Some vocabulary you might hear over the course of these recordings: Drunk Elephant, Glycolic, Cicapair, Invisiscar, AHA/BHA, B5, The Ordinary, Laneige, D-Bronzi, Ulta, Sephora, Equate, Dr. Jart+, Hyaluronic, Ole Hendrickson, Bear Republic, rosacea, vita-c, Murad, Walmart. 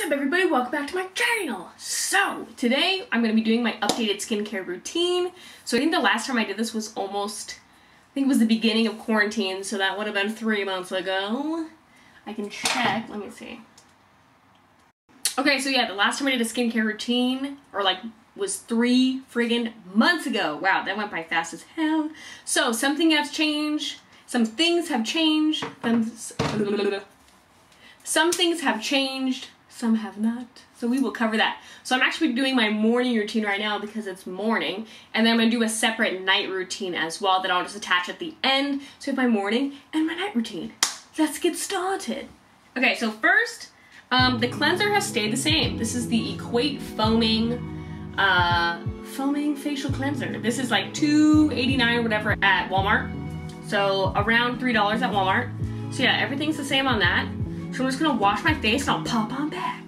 What's up, everybody? Welcome back to my channel. So today I'm going to be doing my updated skincare routine. So I think the last time I did this was I think it was the beginning of quarantine, so that would have been 3 months ago. I can check. Let me see. Okay, so yeah, the last time I did a skincare routine was 3 friggin' months ago. Wow, that went by fast as hell. So something has changed. Some things have changed. Some things have changed. Some have not. So we will cover that. So I'm actually doing my morning routine right now because it's morning. And then I'm going to do a separate night routine as well that I'll just attach at the end. So I have my morning and my night routine. Let's get started. Okay, so first, the cleanser has stayed the same. This is the Equate foaming facial cleanser. This is like $2.89 or whatever at Walmart. So around $3 at Walmart. So yeah, everything's the same on that. So I'm just gonna wash my face and I'll pop on back.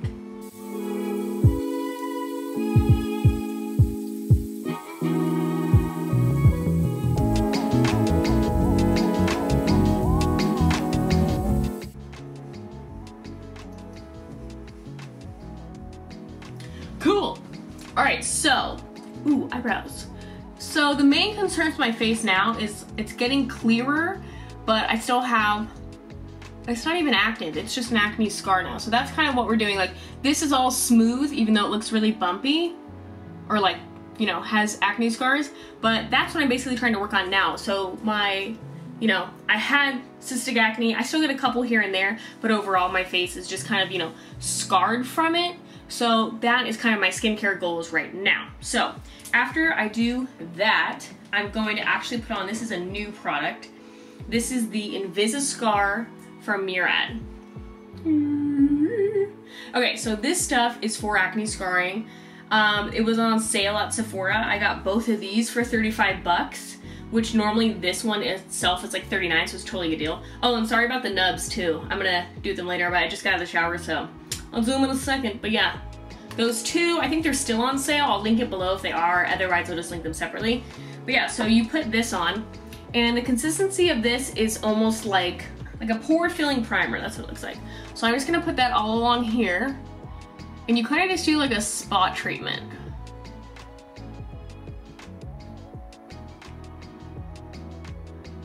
Cool. All right, so, ooh, eyebrows. So the main concern with my face now is it's getting clearer, but I still have, it's not even active, it's just an acne scar now. So that's kind of what we're doing. Like, this is all smooth, even though it looks really bumpy, or like, you know, has acne scars, but that's what I'm basically trying to work on now. So my, you know, I had cystic acne, I still get a couple here and there, but overall my face is just kind of, you know, scarred from it. So that is kind of my skincare goals right now. So after I do that, I'm going to actually put on, this is a new product. This is the Invisiscar from Murad. Okay, so this stuff is for acne scarring. It was on sale at Sephora. I got both of these for 35 bucks, which normally this one itself is like 39, so it's totally a deal. Oh, and sorry about the nubs too. I'm gonna do them later, but I just got out of the shower, so I'll do them in a second. But yeah, those two, I think they're still on sale. I'll link it below if they are, otherwise I'll just link them separately. But yeah, so you put this on, and the consistency of this is almost like a pore filling primer, that's what it looks like. So I'm just gonna put that all along here, and you kinda just do like a spot treatment.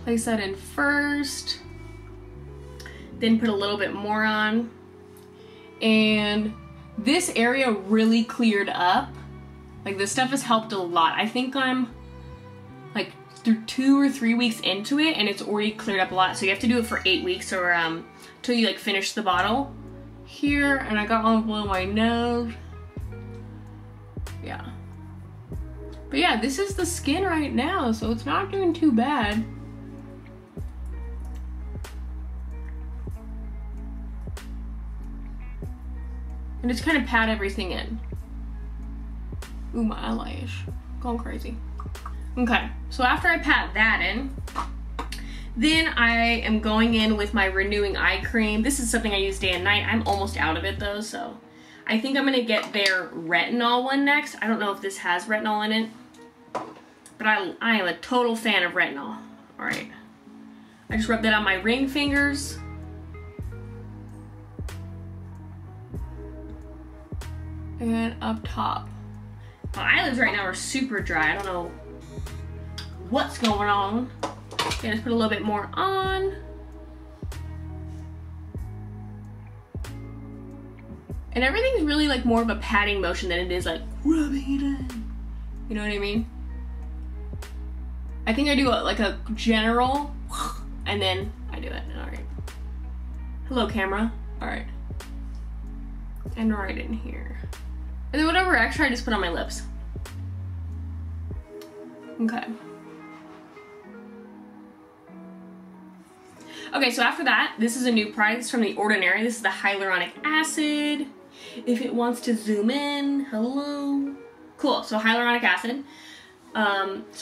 Place that in first, then put a little bit more on. And this area really cleared up. Like, this stuff has helped a lot. I think I'm like through 2 or 3 weeks into it, and it's already cleared up a lot. So you have to do it for 8 weeks or till you like finish the bottle here. And I got one below my nose. Yeah, but yeah, this is the skin right now, so it's not doing too bad. And just kind of pat everything in. Ooh, my eyelash going crazy. Okay, so after I pat that in, then I am going in with my renewing eye cream. This is something I use day and night. I'm almost out of it though, so I think I'm gonna get their retinol one next. I don't know if this has retinol in it, but I am a total fan of retinol. All right, I just rubbed that on my ring fingers. And up top. My eyelids right now are super dry. I don't know what's going on. Okay, let's put a little bit more on. And everything's really like more of a patting motion than it is like rubbing it in. You know what I mean? I think I do like a general, and then I do it. All right. Hello, camera. All right. And right in here. And then whatever extra I just put on my lips. Okay. Okay, so after that, this is a new product. It's from The Ordinary. This is the hyaluronic acid. If it wants to zoom in, hello. Cool, so hyaluronic acid. So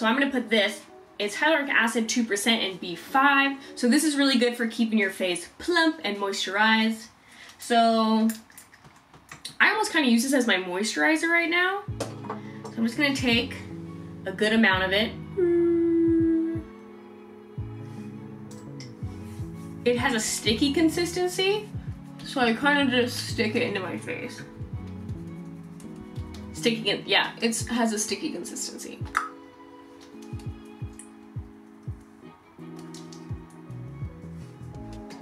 I'm gonna put this. It's hyaluronic acid 2% and B5. So this is really good for keeping your face plump and moisturized. So I almost kind of use this as my moisturizer right now. So I'm just gonna take a good amount of it. It has a sticky consistency, So I kind of just stick it into my face. Sticking it, yeah, it has a sticky consistency.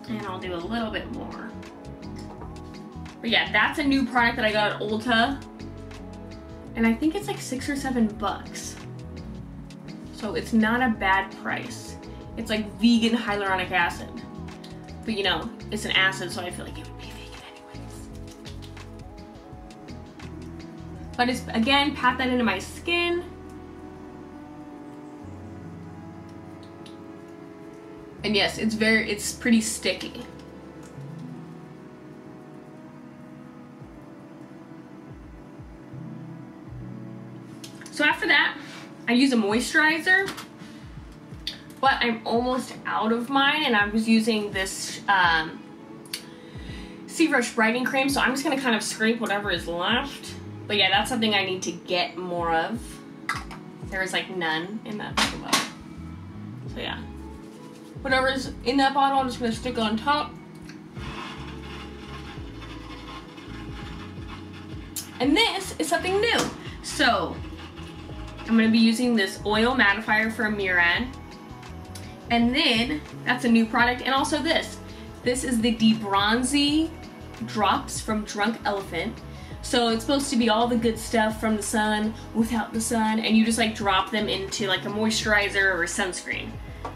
And I'll do a little bit more. But yeah, that's a new product that I got at Ulta. And I think it's like $6 or $7. So it's not a bad price. It's like vegan hyaluronic acid. But you know, it's an acid, so I feel like it would be vegan anyways. But it's, again, pat that into my skin. And yes, it's pretty sticky. So after that, I use a moisturizer, but I'm almost out of mine, and I was using this Seafresh Brightening Cream, so I'm just gonna kind of scrape whatever is left. But yeah, that's something I need to get more of. There is like none in that bottle. So yeah. Whatever's in that bottle, I'm just gonna stick on top. And this is something new. So I'm gonna be using this oil mattifier from Murad. And then that's a new product, and also this. This is the D-Bronzi drops from Drunk Elephant. So it's supposed to be all the good stuff from the sun, without the sun, and you just like drop them into like a moisturizer or a sunscreen.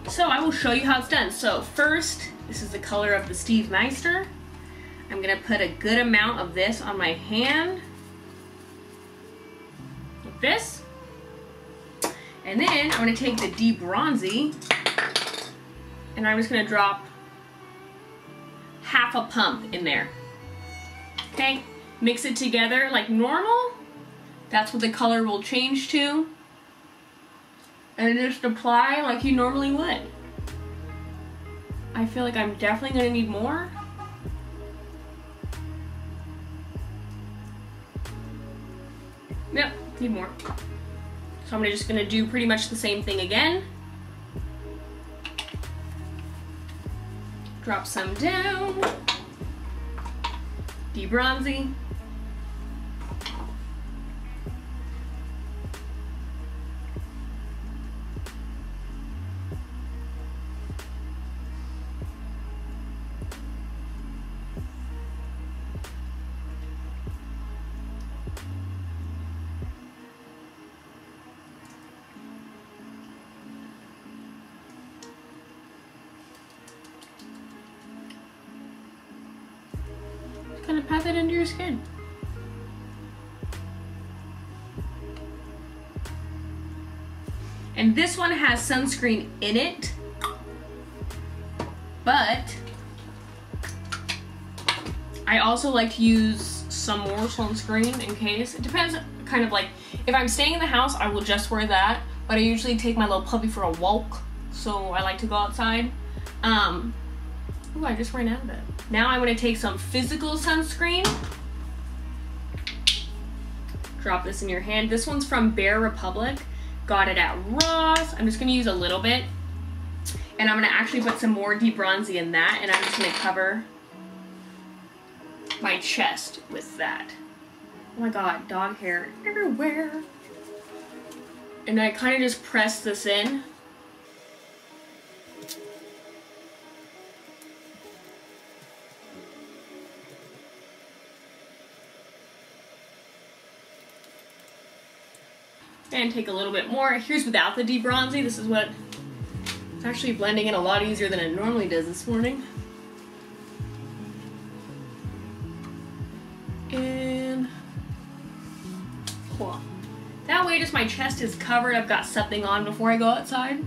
So I will show you how it's done. So first, this is the color of the Steve Meister. I'm gonna put a good amount of this on my hand, like this. And then I'm gonna take the D-Bronzi, and I'm just gonna drop half a pump in there. Okay, mix it together like normal. That's what the color will change to. And just apply like you normally would. I feel like I'm definitely gonna need more. Yep, need more. So I'm just gonna do pretty much the same thing again. Drop some down. D-Bronzi. Kind of pat that into your skin. And this one has sunscreen in it, but I also like to use some more sunscreen in case. It depends, kind of like, if I'm staying in the house, I will just wear that, but I usually take my little puppy for a walk, so I like to go outside. Ooh, I just ran out of it. Now I'm gonna take some physical sunscreen. Drop this in your hand. This one's from Bear Republic. Got it at Ross. I'm just gonna use a little bit. And I'm gonna actually put some more D-Bronzi in that, and I'm just gonna cover my chest with that. Oh my God, dog hair everywhere. And I kinda just press this in. And take a little bit more. Here's without the D-Bronzi. This is what it's actually blending in a lot easier than it normally does this morning. And cool. That way just my chest is covered. I've got something on before I go outside.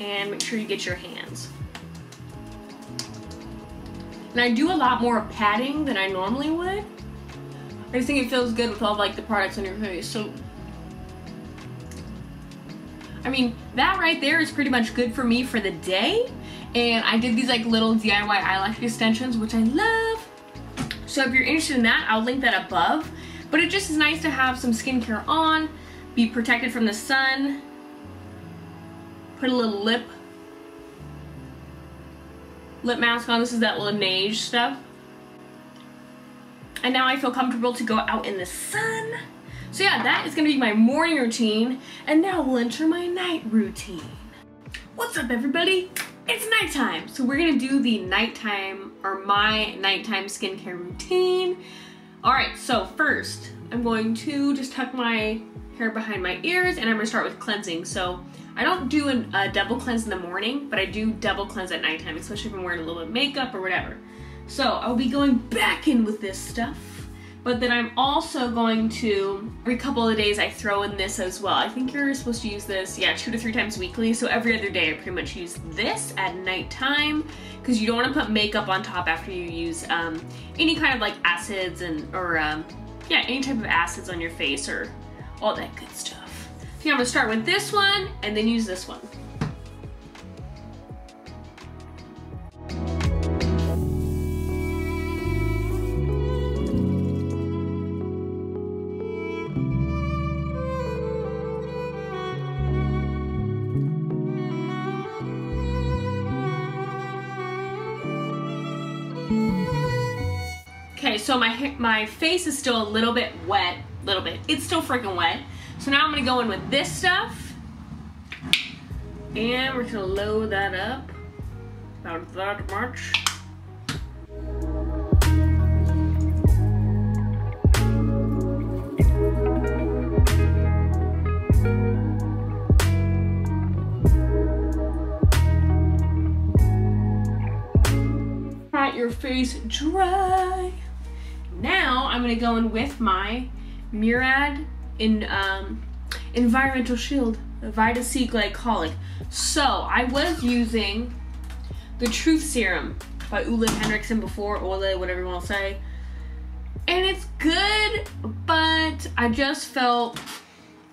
And make sure you get your hands. And I do a lot more patting than I normally would. I just think it feels good with all like the products on your face. So, I mean, that right there is pretty much good for me for the day. And I did these like little DIY eyelash extensions, which I love. So if you're interested in that, I'll link that above. But it just is nice to have some skincare on, be protected from the sun, put a little lip lip mask on. This is that Laneige stuff. And now I feel comfortable to go out in the sun. So yeah, that is gonna be my morning routine. And now we'll enter my night routine. What's up, everybody? It's nighttime. So we're gonna do the nighttime, or my nighttime skincare routine. All right, so first, I'm going to just tuck my hair behind my ears, and I'm gonna start with cleansing. So I don't do a double cleanse in the morning, but I do double cleanse at nighttime, especially if I'm wearing a little bit of makeup or whatever. So I'll be going back in with this stuff, but then I'm also going to, every couple of days I throw in this as well. I think you're supposed to use this, yeah, 2 to 3 times weekly. So every other day I pretty much use this at nighttime, because you don't want to put makeup on top after you use any kind of like acids and, or yeah, any type of acids on your face or all that good stuff. So yeah, I'm gonna start with this one and then use this one. Okay, so my face is still a little bit wet, little bit. It's still freaking wet. So now I'm gonna go in with this stuff, and we're gonna load that up about that much. Pat your face dry. Now I'm gonna go in with my Murad in Environmental Shield Vita C Glycolic. So I was using the Truth Serum by Ole Hendrickson before, Ole, whatever you want to say, and it's good, but I just felt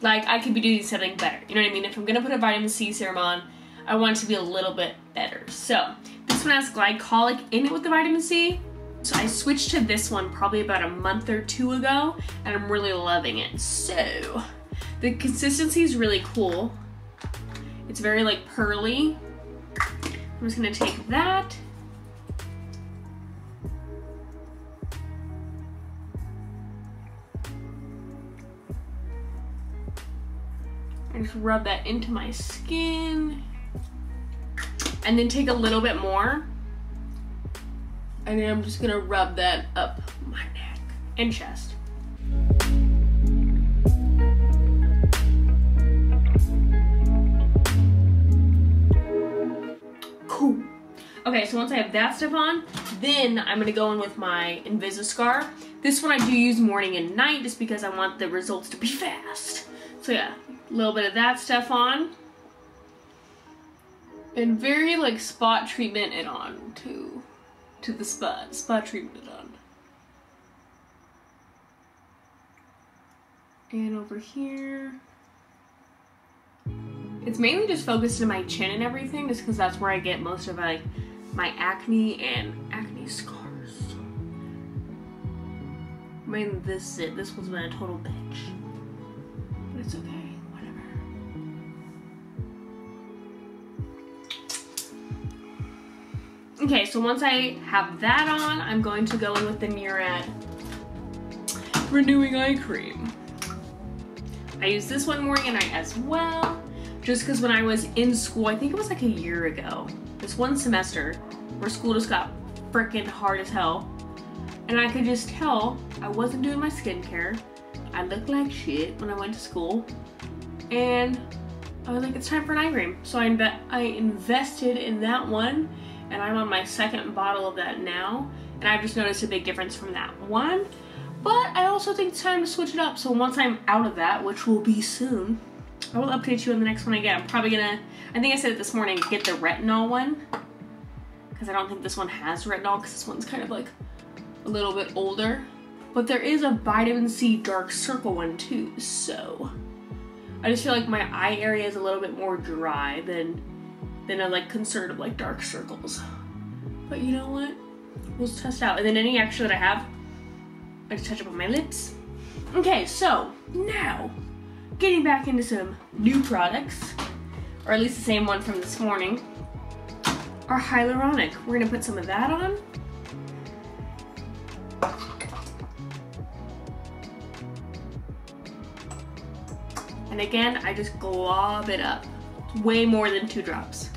like I could be doing something better. You know what I mean? If I'm gonna put a vitamin C serum on, I want it to be a little bit better. So this one has glycolic in it with the vitamin C. So I switched to this one probably about a month or two ago, and I'm really loving it. So the consistency is really cool. It's very like pearly. I'm just gonna take that. And just rub that into my skin. And then take a little bit more. And then I'm just gonna rub that up my neck and chest. Cool. Okay, so once I have that stuff on, then I'm gonna go in with my Invisiscar. This one I do use morning and night just because I want the results to be fast. So yeah, a little bit of that stuff on. And very like spot treatment it on too. To the spa treatment on. And over here. It's mainly just focused on my chin and everything, just because that's where I get most of like my acne and acne scars. I mean, this is it. This one's been a total bitch. But it's okay. Okay, so once I have that on, I'm going to go in with the Murad Renewing Eye Cream. I use this one morning and night as well, just because when I was in school, I think it was like a year ago, this one semester where school just got freaking hard as hell, and I could just tell I wasn't doing my skincare. I looked like shit when I went to school, and I was like, it's time for an eye cream. So I invested in that one. And I'm on my second bottle of that now, and I've just noticed a big difference from that one. But I also think it's time to switch it up. So once I'm out of that, which will be soon, I will update you on the next one again. I'm probably gonna, I think I said it this morning, get the retinol one, because I don't think this one has retinol, because this one's kind of like a little bit older. But there is a vitamin C dark circle one too, so I just feel like my eye area is a little bit more dry than a like concern of like dark circles. But you know what? We'll test out. And then any extra that I have, I just touch up on my lips. Okay, so now getting back into some new products, or at least the same one from this morning. our hyaluronic. We're gonna put some of that on. And again, I just glob it up. It's way more than 2 drops.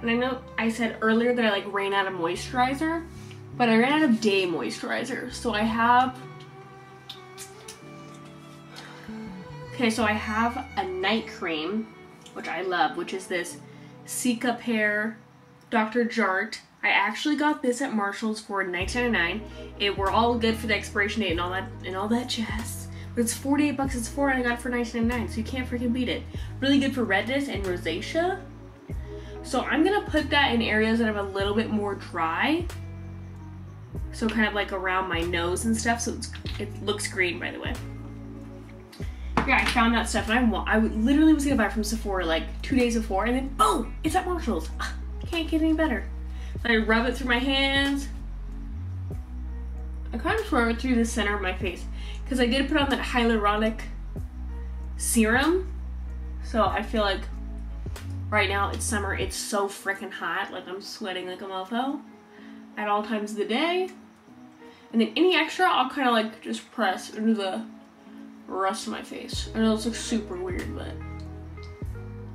And I know I said earlier that I like ran out of moisturizer, but I ran out of day moisturizer. So I have, I have a night cream, which I love, which is this Cicapair Dr. Jart+. I actually got this at Marshall's for $19.99. We're all good for the expiration date and all that jazz. But it's $48 it's for, and I got it for $19.99, so you can't freaking beat it. Really good for redness and rosacea. So I'm gonna put that in areas that I'm a little bit more dry. So kind of like around my nose and stuff, so it looks green, by the way. Yeah, I found that stuff, and I literally was gonna buy it from Sephora like 2 days before, and then boom, it's at Marshall's. Can't get any better. So I rub it through my hands. I kind of rub it through the center of my face, because I did put on that hyaluronic serum. So I feel like right now it's summer, it's so freaking hot, like I'm sweating like a mofo at all times of the day. And then any extra, I'll kind of like just press into the rest of my face. I know this looks super weird, but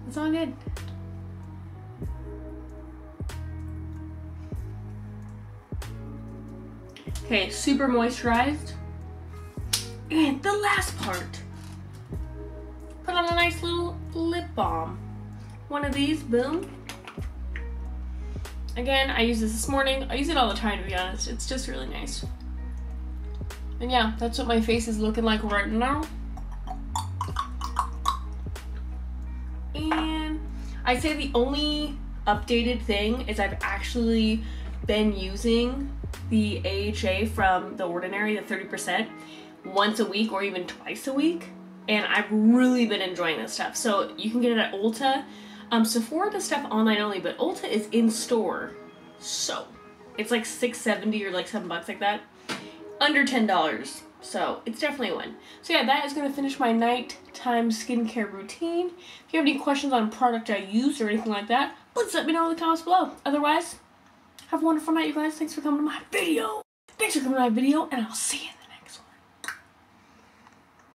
it's all good. Okay, super moisturized. And the last part, put on a nice little lip balm. One of these, boom. Again, I used this morning. I use it all the time, to be honest. It's just really nice. And yeah, that's what my face is looking like right now. And I'd say the only updated thing is I've actually been using the AHA from The Ordinary, the 30%, once a week or even twice a week. And I've really been enjoying this stuff. So you can get it at Ulta. Sephora does stuff online only, but Ulta is in store. So it's like $6.70 or like $7 like that. Under $10, so it's definitely a win. So yeah, that is going to finish my nighttime skincare routine. If you have any questions on product I used or anything like that, please let me know in the comments below. Otherwise, have a wonderful night, you guys. Thanks for coming to my video, and I'll see you in the